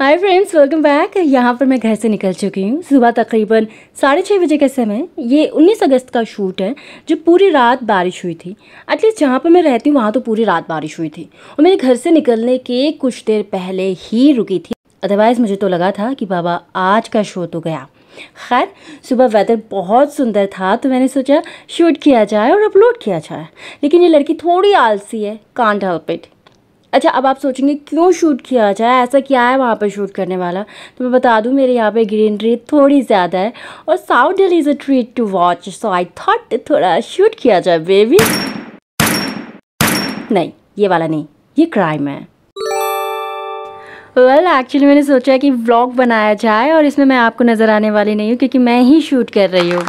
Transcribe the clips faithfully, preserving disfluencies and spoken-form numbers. Hi friends, welcome back. यहाँ पर मैं घर से निकल चुकी हूँ। सुबह तकरीबन साढ़े छः बजे के समय ये उन्नीस अगस्त का शूट है, जो पूरी रात बारिश हुई थी। एटलीस्ट जहाँ पर मैं रहती हूँ वहाँ तो पूरी रात बारिश हुई थी और मेरे घर से निकलने के कुछ देर पहले ही रुकी थी। अदरवाइज़ मुझे तो लगा था कि बाबा आज का शो तो गया। खैर, सुबह वेदर बहुत सुंदर था तो मैंने सोचा शूट किया जाए और अपलोड किया जाए, लेकिन ये लड़की थोड़ी आलसी है, कांट हेल्प इट। अच्छा, अब आप सोचेंगे क्यों शूट किया जाए, ऐसा क्या है वहाँ पर शूट करने वाला। तो मैं बता दूँ, मेरे यहाँ पे ग्रीनरी थोड़ी ज़्यादा है और south Delhi is a treat to watch, so I thought थोड़ा शूट किया जाए बेबी। नहीं, ये वाला नहीं, ये क्राइम है। वेल well, एक्चुअली मैंने सोचा कि व्लॉग बनाया जाए और इसमें मैं आपको नज़र आने वाली नहीं हूँ क्योंकि मैं ही शूट कर रही हूँ।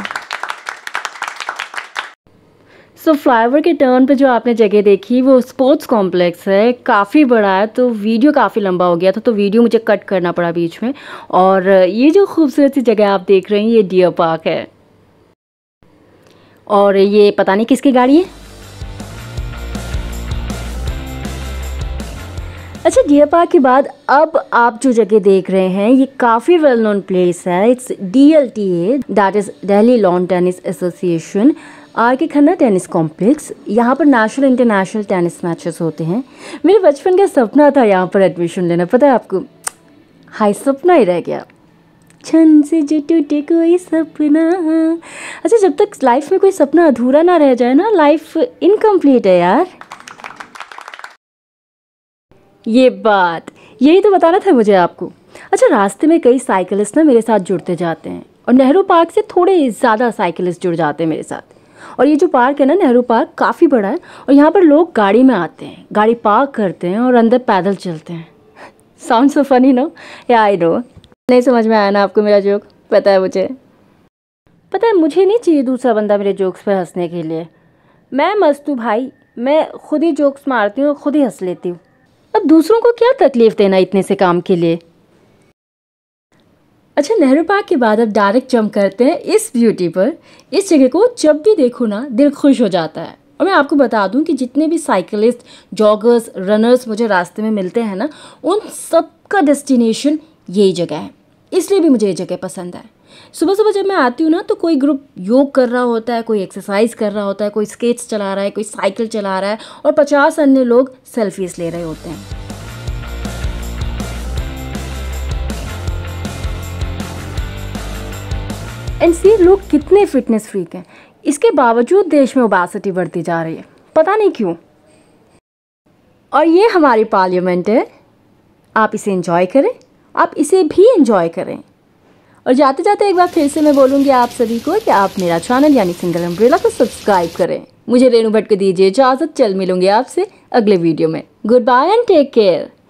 सो फ्लाईओवर के टर्न पे जो आपने जगह देखी वो स्पोर्ट्स कॉम्प्लेक्स है, काफ़ी बड़ा है। तो वीडियो काफ़ी लंबा हो गया था तो वीडियो मुझे कट करना पड़ा बीच में। और ये जो खूबसूरत सी जगह आप देख रहे हैं ये डियर पार्क है। और ये पता नहीं किसकी गाड़ी है। अच्छा, डियर पार्क के बाद अब आप जो जगह देख रहे हैं ये काफ़ी वेल नोन प्लेस है। It's D L T A, that is Delhi lawn tennis association, R K Khanna tennis complex. यहाँ पर नेशनल इंटरनेशनल टेनिस मैचेस होते हैं। मेरे बचपन का सपना था यहाँ पर एडमिशन लेना, पता है आपको। हाय, सपना ही रह गया, छन से जो टूटे कोई सपना। अच्छा, जब तक लाइफ में कोई सपना अधूरा ना रह जाए ना, लाइफ इनकम्प्लीट है यार। ये बात यही तो बताना था मुझे आपको। अच्छा, रास्ते में कई साइकिलिस्ट ना मेरे साथ जुड़ते जाते हैं और नेहरू पार्क से थोड़े ज़्यादा साइकिलिस्ट जुड़ जाते हैं मेरे साथ। और ये जो पार्क है ना, नेहरू पार्क, काफ़ी बड़ा है और यहाँ पर लोग गाड़ी में आते हैं, गाड़ी पार्क करते हैं और अंदर पैदल चलते हैं। साउंड सो फनी नो, या आई नो। नहीं समझ में आया ना आपको मेरा जोक, पता है मुझे। पता है मुझे नहीं चाहिए दूसरा बंदा मेरे जोक्स पर हंसने के लिए। मैं मस्त हूँ भाई, मैं खुद ही जोक्स मारती हूँ और ख़ुद ही हंस लेती हूँ। अब दूसरों को क्या तकलीफ़ देना इतने से काम के लिए। अच्छा, नेहरू पार्क के बाद अब डायरेक्ट जंप करते हैं इस ब्यूटी पर। इस जगह को जब भी देखो ना दिल खुश हो जाता है। और मैं आपको बता दूं कि जितने भी साइकिलिस्ट, जॉगर्स, रनर्स मुझे रास्ते में मिलते हैं ना, उन सब का डेस्टिनेशन यही जगह है। इसलिए भी मुझे ये जगह पसंद है। सुबह सुबह जब मैं आती हूँ ना तो कोई ग्रुप योग कर रहा होता है, कोई एक्सरसाइज कर रहा होता है, कोई स्केट्स चला रहा है, कोई साइकिल चला रहा है और पचास अन्य लोग सेल्फीज ले रहे होते हैं। एंड सी, लोग कितने फिटनेस फ्रीक हैं। इसके बावजूद देश में ओबेसिटी बढ़ती जा रही है, पता नहीं क्यों। और ये हमारी पार्लियामेंट है, आप इसे एंजॉय करें, आप इसे भी एंजॉय करें। और जाते जाते एक बार फिर से मैं बोलूँगी आप सभी को कि आप मेरा चैनल यानी सिंगल अम्ब्रेला को सब्सक्राइब करें। मुझे रेणु भट्ट को दीजिए इजाज़त। चल मिलूँगी आपसे अगले वीडियो में। Goodbye and take care.